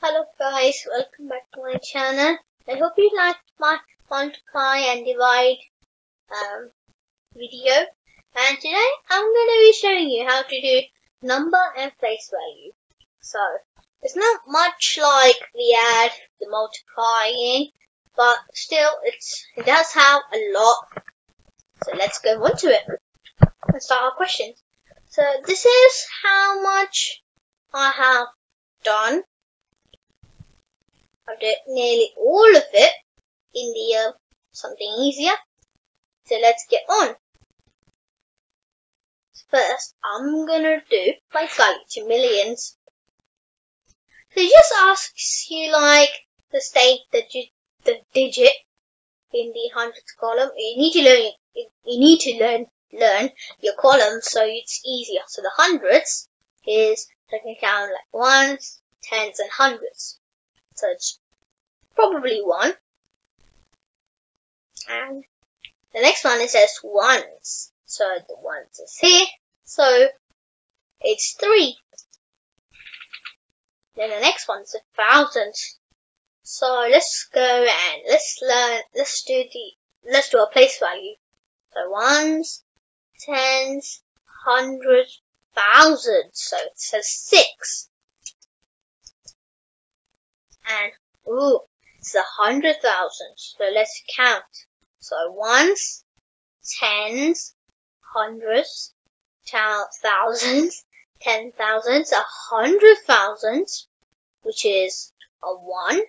Hello guys, welcome back to my channel. I hope you liked my quantify and divide video, and today I'm going to be showing you how to do number and place value. So it's not much like the add, the multiplying, but still it does have a lot. So let's go on to it. Let's start our questions. So this is how much I have done. I've done nearly all of it in the something easier. So let's get on. First, I'm gonna do place value to millions. So it just asks you like to state the digit in the hundreds column. You need to learn your columns so it's easier. So the hundreds is taking down like ones, tens, and hundreds. So it's probably one. And the next one, it says ones. So the ones is here. So it's three. Then the next one's a thousand. So let's go and let's do a place value. So ones, tens, hundreds, thousands. So it says six. And, ooh, it's 100,000. So let's count. So ones, tens, hundreds, thousands, 10,000s, 100,000, which is a one.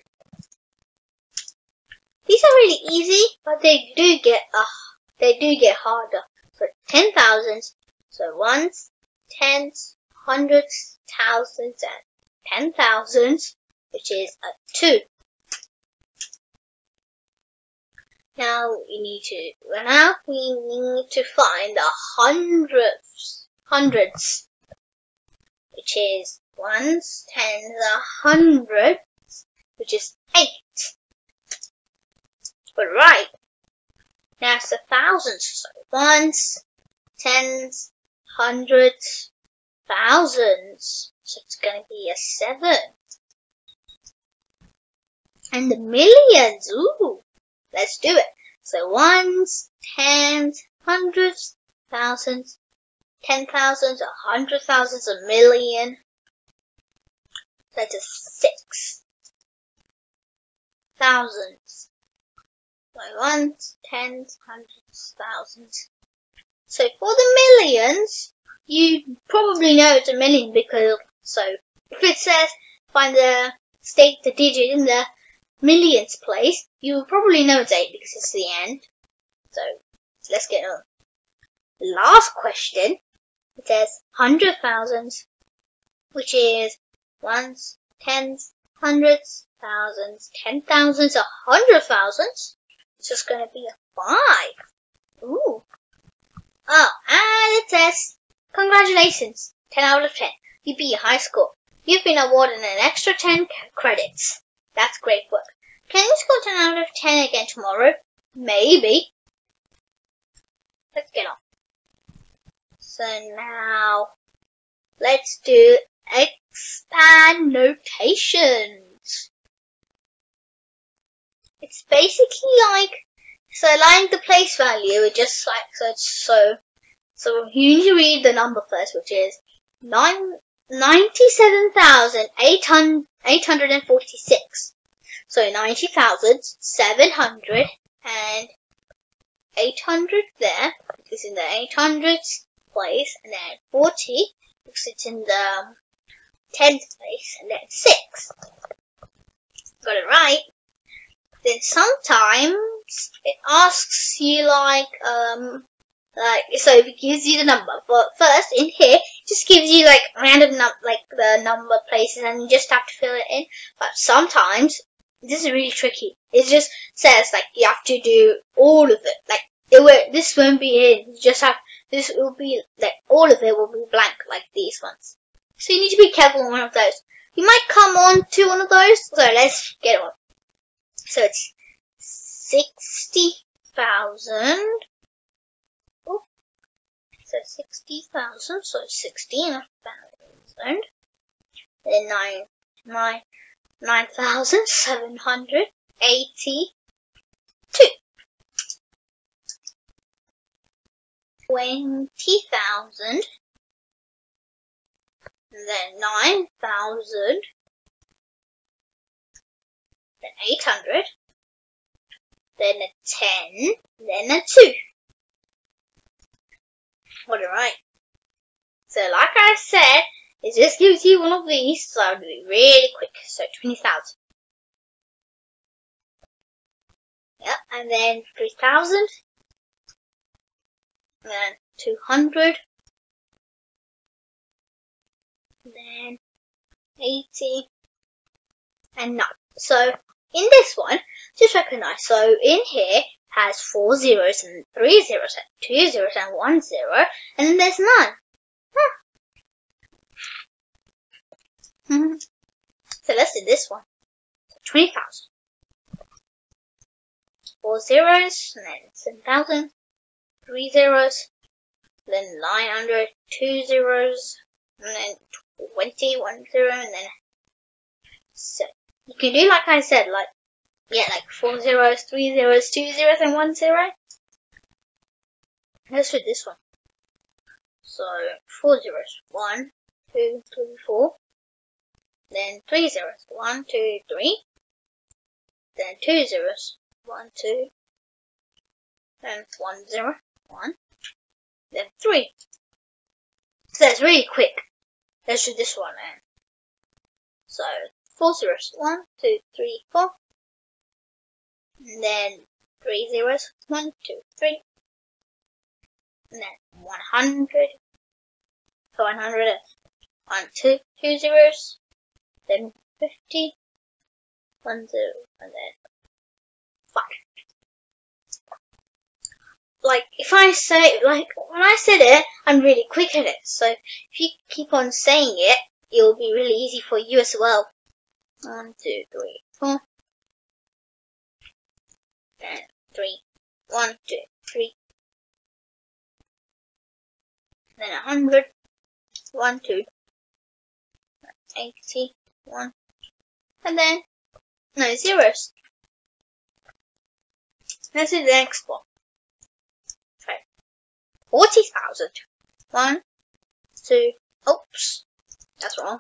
These are really easy, but they do get harder. So 10,000s. So ones, tens, hundreds, thousands, and 10,000s. Which is a 2. Now we need to find the hundreds, which is ones, tens, hundreds, which is 8. All right. Now it's the thousands. So ones, tens, hundreds, thousands. So it's going to be a 7. And the millions, ooh, let's do it. So ones, tens, hundreds, thousands, 10,000s, 100,000s, a million. That is 6. Thousands. So ones, tens, hundreds, thousands. So for the millions, you probably know it's a million because, so if it says find the, state the digit in the millions place, you will probably know it's 8 because it's the end. So let's get on. Last question. It says 100,000, which is ones, tens, hundreds, thousands, 10,000s, 100,000s. It's just going to be a 5. Ooh. Oh, and it says congratulations, 10 out of 10. You beat your high score. You've been awarded an extra 10 credits. That's great work. Can you score 10 out of 10 again tomorrow? Maybe. Let's get on. So now, let's do expand notations. It's basically like, so like the place value, it just like, so you need to read the number first, which is 97,846. So 90,700 and 800 there because in the 800s place, and then 40 because it's in the 10th place, and then 6. Got it right. Then sometimes it asks you like so it gives you the number. But first in here it just gives you like random like the number places, and you just have to fill it in. But sometimes this is really tricky. It just says like you have to do all of it. Like this won't be in. You just have this will be like all of it will be blank like these ones. So you need to be careful on one of those. You might come on to one of those. So let's get on. So it's 60,000. So 60,000, so 16,000. Then nine 9,782. 20,000. Then 9,000. Then 800. Then a 10. Then a 2. Alright. So like I said, it just gives you one of these, so I'll do it really quick. So 20,000. Yep, and then 3,000. Then 200. Then 80. And 9. So in this one, just recognize, so in here has 4 zeros and 3 zeros and 2 zeros and 1 zero, and then there's 9. So let's do this one. 20,000. 4 zeros, and then 7,000. 3 zeros, then 900, 2 zeros, and then 20, 1 zero, and then so you can do like I said, like 4 zeros, 3 zeros, 2 zeros, and 1 zero. Let's do this one. So 4 zeros, 1, 2, 3, 4. Then 3 zeros, 1, 2, 3. Then 2 zeros, 1, 2. Then 1 0, 1. Then 3. So that's really quick. Let's do this one then. So 4 zeros, 1, 2, 3, 4. And then 3 zeros, 1, 2, 3. And then 100. So 100, 1, 2, 2 zeros. Then 50, 1 0, and then 5. Like if I say, like when I said it, I'm really quick at it. So if you keep on saying it, it'll be really easy for you as well. 1, 2, 3, 4. Then 3, 1, 2, 3. Then 100, 1, 2, 80. 1, and then no zeros. Let's do the next one. So 40,000. 1, 2. Oops, that's wrong.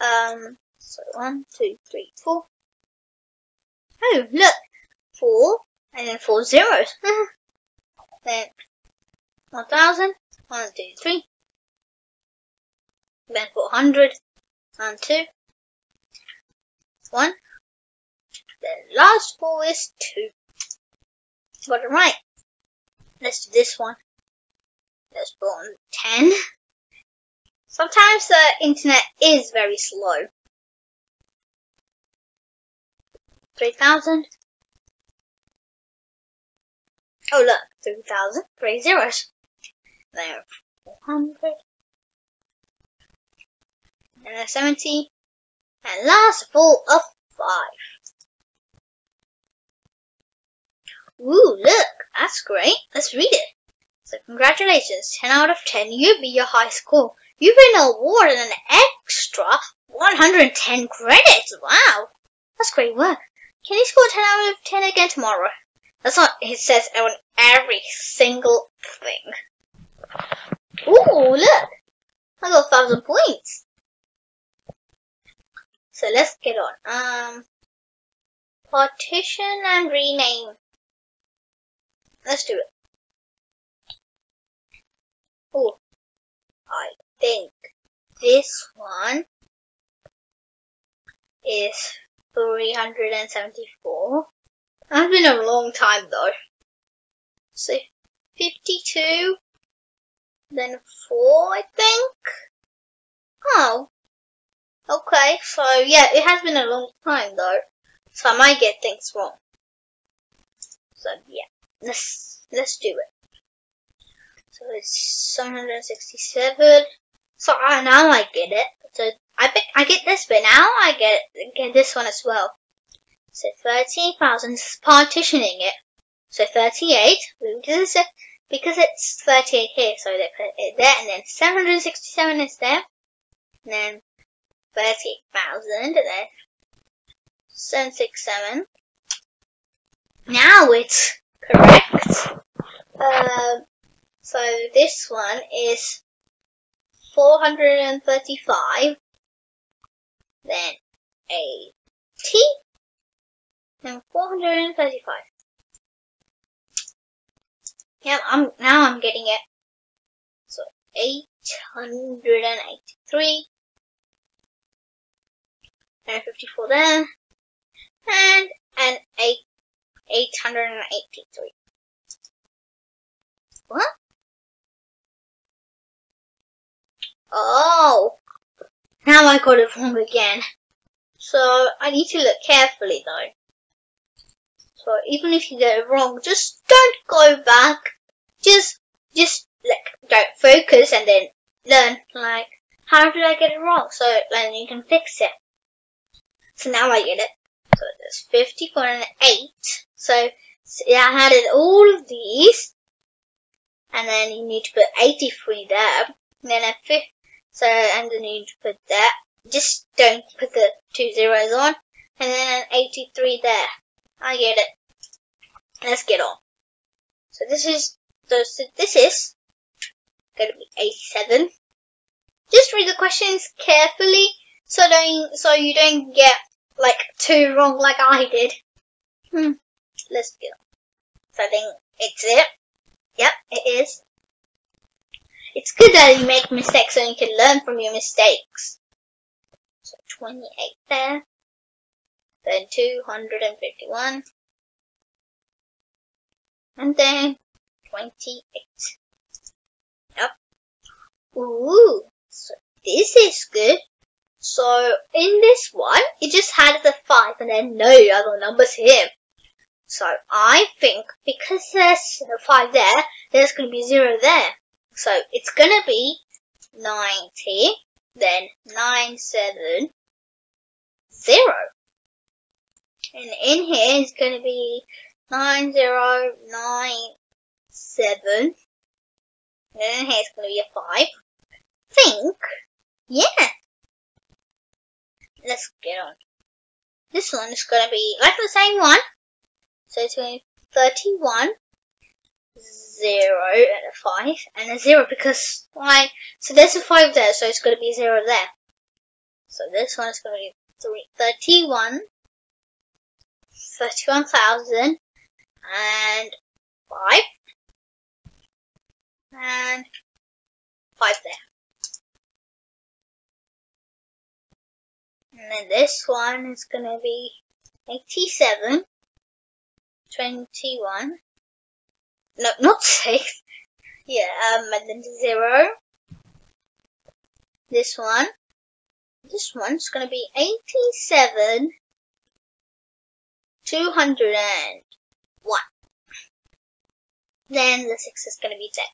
So 1, 2, 3, 4. Oh, look, 4 and then 4 zeros. Then 1,000. 1, 2, 3. Then 400. 1, 2. 1. The last 4 is 2. Got it right. Let's do this one. Let's put on 10. Sometimes the internet is very slow. 3,000. Oh look, 3,000. 3 zeros. Then 400. And then 70, and last of all of 5. Ooh, look, that's great. Let's read it. So congratulations, 10 out of 10, you beat your high score. You win an award and an extra 110 credits. Wow, that's great work. Can you score 10 out of 10 again tomorrow? That's what it says on every single thing. Ooh, look, I got 1,000 points. So let's get on. Partition and rename. Let's do it. Oh, I think this one is 374. That's been a long time though. So 52, then 4, I think. Oh. Okay, so yeah, it has been a long time though, so I might get things wrong. So yeah, let's do it. So it's 767. So now I get it. So I get this bit now. I get this one as well. So 13,000 is partitioning it. So 38 because it's 38 here. So they put it there, and then 767 is there, and then 30,000 then 767. Now it's correct. So this one is 435, then 80, and 435. Yeah, now I'm getting it. So 883 and 54 there, and an 883. What? Oh, now I got it wrong again. So I need to look carefully though. So even if you get it wrong, just don't go back. Just like don't focus and then learn like how did I get it wrong? So then you can fix it. So now I get it. So there's 54 and 8. So yeah, I added all of these, and then you need to put 83 there. And then a fifth. So and then you need to put that. Just don't put the 2 zeros on. And then an 83 there. I get it. Let's get on. So this is gonna be 87. Just read the questions carefully, so you don't get like 2 wrong like I did. Let's get on. So I think it's it. Yep, it is. It's good that you make mistakes so you can learn from your mistakes. So 28 there. Then 251. And then 28. Yep. Ooh. So this is good. So in this one, it just had the 5 and then no other numbers here. So I think because there's a 5 there, there's going to be 0 there. So it's going to be 90, then 970. And in here is going to be 9097. And in here is going to be a 5. I think, yeah. Let's get on. This one is going to be like the same one. So it's going to be 31, 0, and a 5, and a 0 because why? So there's a 5 there, so it's going to be 0 there. So this one is going to be 31,000 and 5, and 5 there. And then this one is going to be 87. 21. No, not 6. Yeah, and then 0. This one. This one's gonna be 87. 201. Then the 6 is gonna be 10.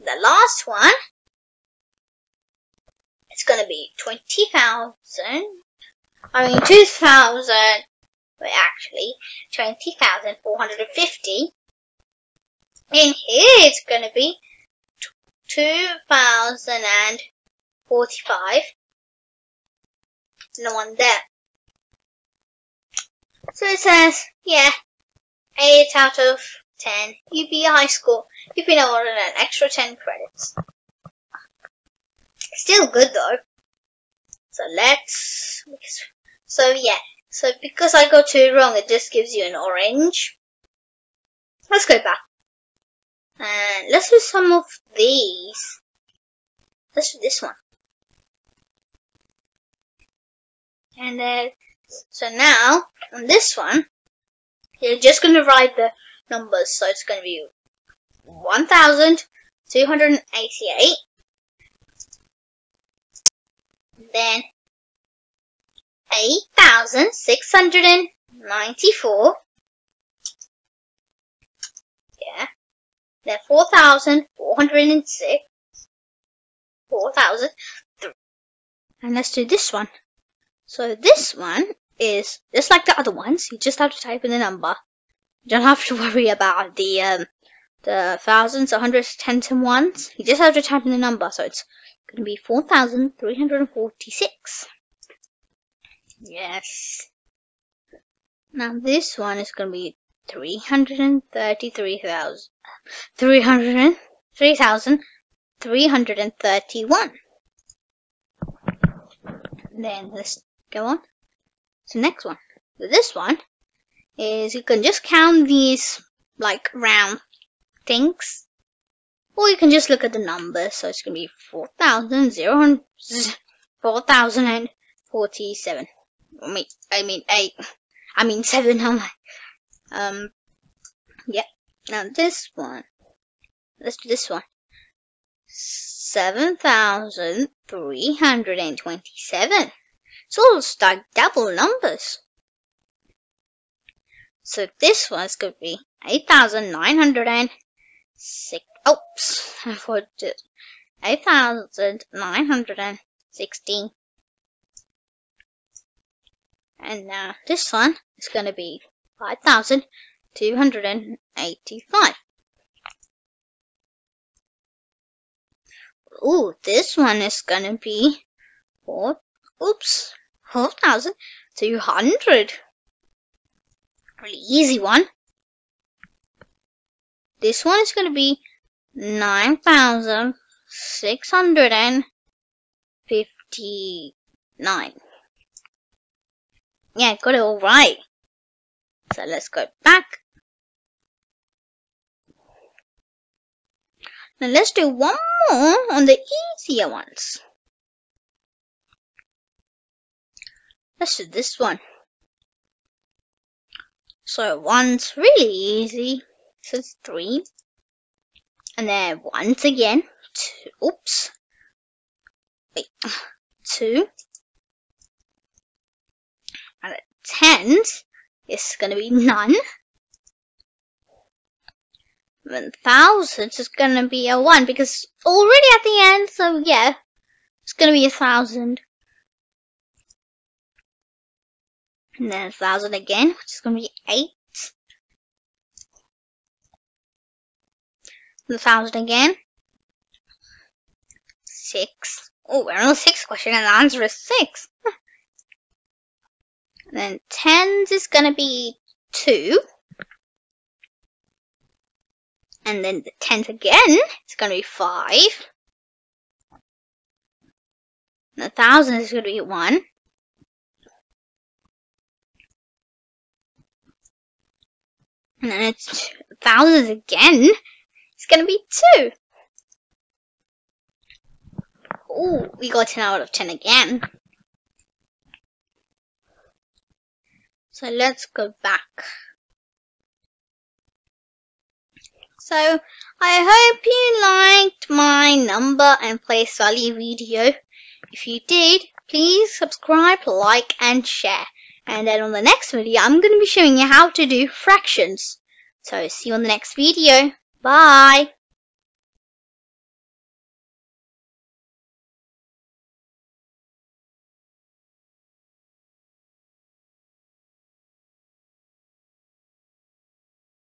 The last one. It's gonna be 20,000. I mean 2,000. But actually, 20,450. In here, it's going to be 2,045. No one there. So it says, yeah, 8 out of 10. You'd be high school. You've been awarded an extra 10 credits. Still good though. So let's. So yeah. So because I got 2 wrong, it just gives you an orange. Let's go back. And let's do some of these. Let's do this one. And then, so now, on this one, you're just going to write the numbers. So it's going to be 1,288. Then 8,694. Yeah. Then 4,406. 4,003. And let's do this one. So this one is just like the other ones. You just have to type in the number. You don't have to worry about the the thousands, 100s, 10s, and 1s. You just have to type in the number, so it's going to be 4,346. Yes. Now this one is going to be 331. Then let's go on. So next one. This one is you can just count these like round things, or you can just look at the numbers. So it's going to be 4,047. I mean 7. Yeah. Now this one. Let's do this one. 7,327. It's almost like double numbers. So this one's going to be 8,906. Oops, I forgot to do it. 8,916. And now this one is going to be 5,285. Ooh, this one is going to be 4,200. Really easy one. This one is going to be 9,659. Yeah, got it all right. So let's go back. Now let's do one more on the easier ones. Let's do this one. So one's really easy. So it's 3. And then once again, 2. Oops. Wait. 2. And at 10s, it's going to be none. And 1000s is going to be a 1 because it's already at the end. So yeah, it's going to be 1,000. And then 1,000 again, which is going to be 8. And 1,000 again, 6. Oh, we're on the 6th question and the answer is 6. And then 10s is going to be 2. And then the 10s again, it's going to be 5. And 1,000 is going to be 1. And then it's 1,000 again. It's going to be 2. Oh, we got 10 out of 10 again. So let's go back. So I hope you liked my number and play Sully video. If you did, please subscribe, like, and share. And then on the next video, I'm going to be showing you how to do fractions. So see you on the next video. Bye.